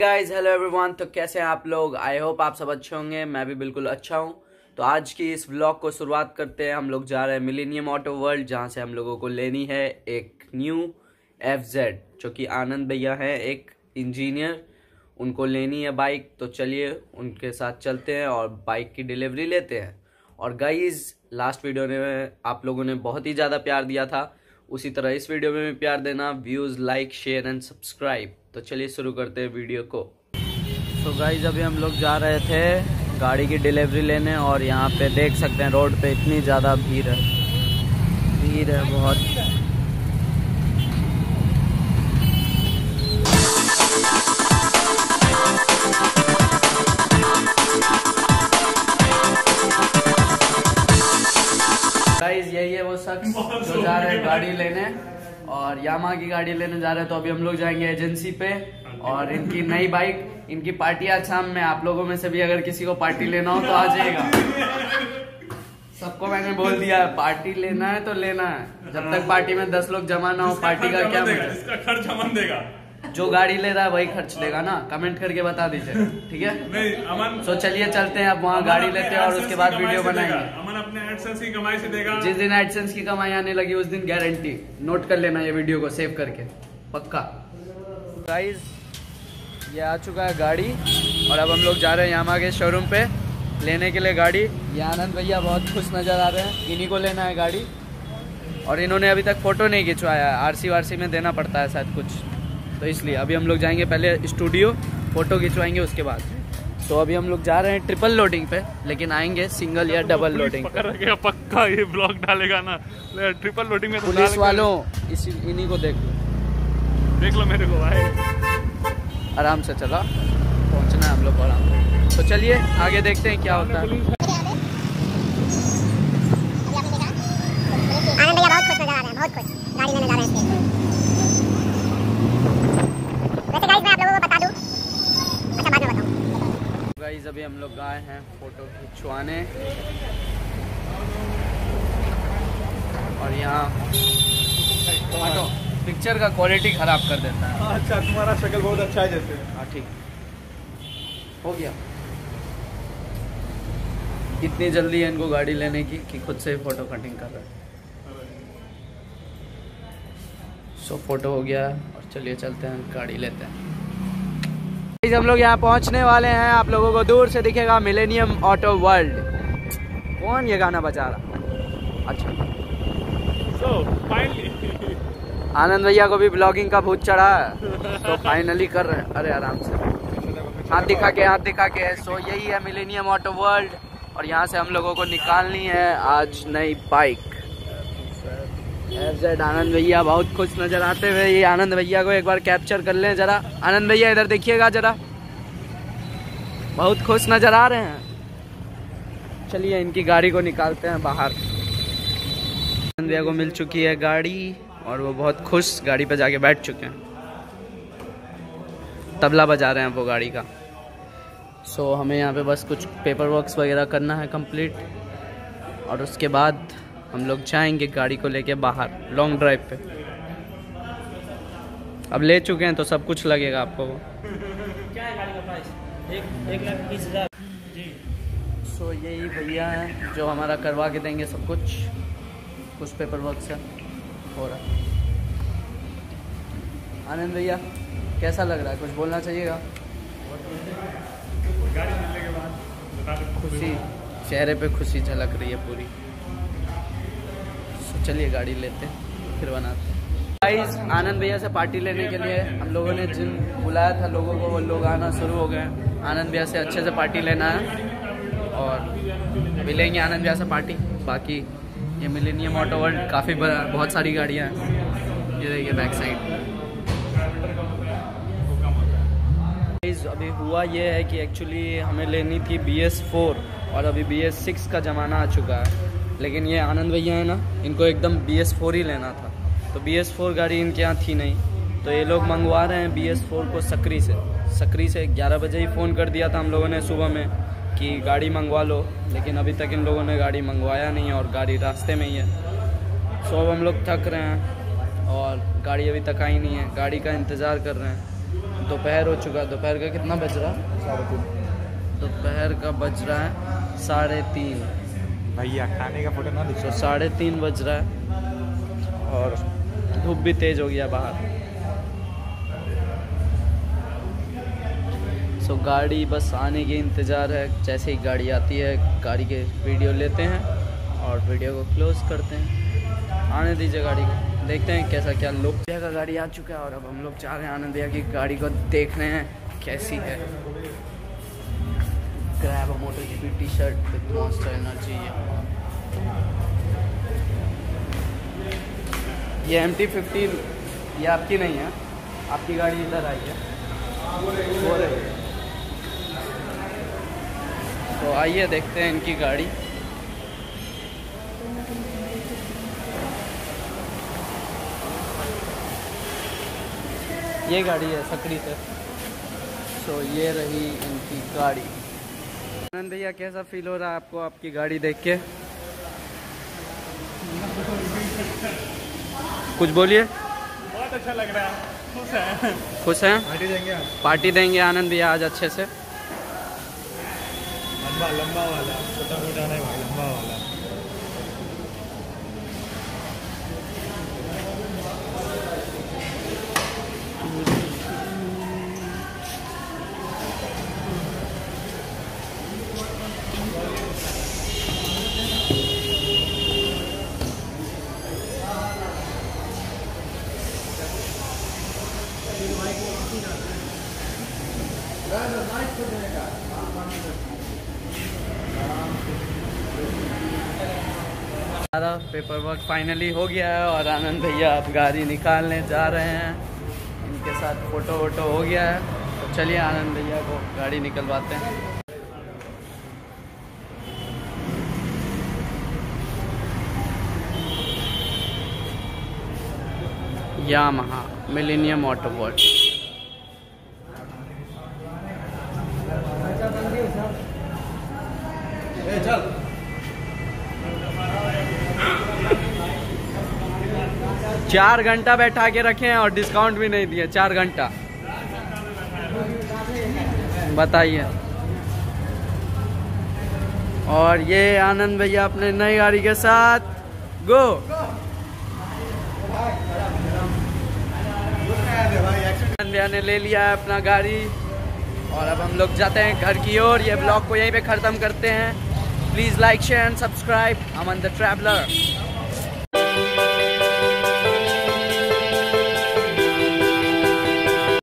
Guys hello everyone, तो कैसे हैं आप लोग। आई होप आप सब अच्छे होंगे। मैं भी बिल्कुल अच्छा हूं। तो आज की इस व्लॉग को शुरुआत करते हैं। हम लोग जा रहे हैं मिलेनियम ऑटो वर्ल्ड, जहां से हम लोगों को लेनी है एक न्यू FZ, जो कि आनंद भैया हैं एक इंजीनियर, उनको लेनी है बाइक। तो चलिए उनके साथ चलते हैं और बाइक की डिलीवरी लेते हैं। और गाइज लास्ट वीडियो में आप लोगों ने बहुत ही ज़्यादा प्यार दिया था, उसी तरह इस वीडियो में भी प्यार देना। Views, like, share and subscribe. तो चलिए शुरू करते हैं वीडियो को। तो गाइज अभी हम लोग जा रहे थे गाड़ी की डिलीवरी लेने, और यहाँ पे देख सकते हैं रोड पे इतनी ज़्यादा भीड़ है बहुत। गाइज यही है वो शख्स जो जा रहे हैं गाड़ी लेने, और यामा की गाड़ी लेने जा रहे हैं। तो अभी हम लोग जाएंगे एजेंसी पे, और इनकी नई बाइक, इनकी पार्टी आज शाम में। आप लोगों में से भी अगर किसी को पार्टी लेना हो तो आ जाएगा। सबको मैंने बोल दिया है, पार्टी लेना है तो लेना है। जब तक पार्टी में 10 लोग जमा ना हो, पार्टी का क्या देगा? जो गाड़ी ले रहा है वही खर्च देगा ना। कमेंट करके बता दीजिए, ठीक है। तो चलिए चलते हैं, अब वहाँ गाड़ी लेते हैं और उसके बाद वीडियो बनाएंगे। अमन अपने एडसेंस की कमाई से देगा। जिस दिन एडसेंस की कमाई आने लगी उस दिन गारंटी। नोट कर लेना ये वीडियो को सेव करके, पक्का। गाइस ये आ चुका है गाड़ी, और अब हम लोग जा रहे हैं यामा के शोरूम पे लेने के लिए गाड़ी। ये आनंद भैया बहुत खुश नजर आ रहे हैं, इन्हीं को लेना है गाड़ी। और इन्होंने अभी तक फोटो नहीं खिंचवाया है, आरसी वारसी में देना पड़ता है शायद कुछ, तो इसलिए अभी हम लोग जाएंगे पहले स्टूडियो, फोटो खिंचवाएंगे उसके बाद। तो अभी हम लोग जा रहे हैं ट्रिपल लोडिंग पे, लेकिन आएंगे सिंगल या डबल लोडिंग पे। पक्का ये ब्लॉग डालेगा ना ट्रिपल लोडिंग में। पुलिस वालों इन्हीं को देख लो मेरे को भाई। आराम से चला, पहुंचना है हम लोग आराम से। तो चलिए आगे देखते हैं क्या होता है। अभी हम लोग आए हैं फोटो खिंचवाने, और यहाँ पिक्चर का क्वालिटी खराब कर देता है। अच्छा, तुम्हारा शक्ल बहुत अच्छा है जैसे। हाँ ठीक हो गया। इतनी जल्दी है इनको गाड़ी लेने की कि खुद से ही फोटो कटिंग कर रहे हैं। सो फोटो हो गया, और चलिए चलते हैं गाड़ी लेते हैं। हम लोग यहाँ पहुँचने वाले हैं, आप लोगों को दूर से दिखेगा मिलेनियम ऑटो वर्ल्ड। कौन ये गाना बजा रहा? अच्छा आनंद भैया को भी ब्लॉगिंग का भूत चढ़ा है, तो फाइनली कर रहे हैं। अरे आराम से, हाथ दिखा के। सो यही है मिलेनियम ऑटो वर्ल्ड, और यहाँ से हम लोगों को निकालनी है आज नई बाइक FZ। आनंद भैया बहुत खुश नजर आते हुए। ये आनंद भैया को एक बार कैप्चर कर लें जरा। आनंद भैया इधर देखिएगा जरा, बहुत खुश नजर आ रहे हैं। चलिए इनकी गाड़ी को निकालते हैं बाहर। आनंद भैया को मिल चुकी है गाड़ी, और वो बहुत खुश गाड़ी पे जाके बैठ चुके हैं। तबला बजा रहे हैं वो गाड़ी का। सो हमें यहाँ पे बस कुछ पेपर वर्क्स वगैरह करना है कंप्लीट, और उसके बाद हम लोग जाएंगे गाड़ी को लेके बाहर लॉन्ग ड्राइव पे। अब ले चुके हैं तो सब कुछ लगेगा आपको। क्या है गाड़ी का प्राइस? 1,20,000 जी। सो यही भैया हैं जो हमारा करवा के देंगे सब कुछ। कुछ पेपर वर्क से हो रहा है। आनंद भैया कैसा लग रहा है? कुछ बोलना चाहिएगा? गाड़ी मिलने के बाद खुशी, चेहरे पे खुशी झलक रही है पूरी। चलिए गाड़ी लेते हैं, फिर बनाते हैं। गाइस आनंद भैया से पार्टी लेने के लिए हम लोगों ने जिन बुलाया था लोगों को, वो लोग आना शुरू हो गए। आनंद भैया से अच्छे से पार्टी लेना है, और मिलेंगे आनंद भैया से पार्टी। बाकी ये मिलेनियम ऑटो वर्ल्ड काफ़ी बहुत सारी गाड़ियाँ हैं। ये देखिए बैक साइड। अभी हुआ ये है कि एक्चुअली हमें लेनी थी BS4, और अभी BS6 का ज़माना आ चुका है। लेकिन ये आनंद भैया है ना, इनको एकदम BS4 ही लेना था, तो BS4 गाड़ी इनके यहाँ थी नहीं, तो ये लोग मंगवा रहे हैं BS4 को सकरी से 11 बजे ही फ़ोन कर दिया था हम लोगों ने सुबह में कि गाड़ी मंगवा लो, लेकिन अभी तक इन लोगों ने गाड़ी मंगवाया नहीं है, और गाड़ी रास्ते में ही है। सो अब हम लोग थक रहे हैं, और गाड़ी अभी तक आई नहीं है, गाड़ी का इंतज़ार कर रहे हैं। दोपहर हो चुका है। दोपहर का कितना बज रहा है? दोपहर का बज रहा है 3:30। भैया खाने का फोटो ना दिखो। 3:30 बज रहा है और धूप भी तेज हो गया बाहर। तो गाड़ी बस आने के इंतज़ार है। जैसे ही गाड़ी आती है गाड़ी के वीडियो लेते हैं और वीडियो को क्लोज करते हैं। आने दीजिए गाड़ी को, देखते हैं कैसा क्या लुक। भैया का गाड़ी आ चुका है और अब हम लोग जा रहे हैं आनंद भैया की गाड़ी को देखने हैं कैसी है। Grab motor GP T shirt with Monster energy. ये MT-15 ये आपकी नहीं है, आपकी गाड़ी इधर आई है। तो आइए देखते हैं इनकी गाड़ी। ये गाड़ी है सकड़ी से। तो ये रही इनकी गाड़ी। आनंद भैया कैसा फील हो रहा है आपको आपकी गाड़ी देख के? कुछ बोलिए। बहुत अच्छा लग रहा है। खुश हैं? खुश हैं। पार्टी देंगे आनंद भैया आज अच्छे से। लंबा लंबा वाला, छोटा मोटा नहीं भाई, लंबा वाला। सारा पेपर वर्क फाइनली हो गया है और आनंद भैया आप गाड़ी निकालने जा रहे हैं। इनके साथ फोटो वोटो हो गया है। तो चलिए आनंद भैया को गाड़ी निकलवाते हैं। Yamaha Millennium auto world. चार घंटा बैठा के रखे हैं और डिस्काउंट भी नहीं दिया। 4 घंटा बताइए। और ये आनंद भैया अपने नई गाड़ी के साथ गो। आनंद भैया ने ले लिया है अपना गाड़ी और अब हम लोग जाते हैं घर की ओर। ये ब्लॉग को यहीं पे खत्म करते हैं। Please like share and subscribe. Aman the traveller.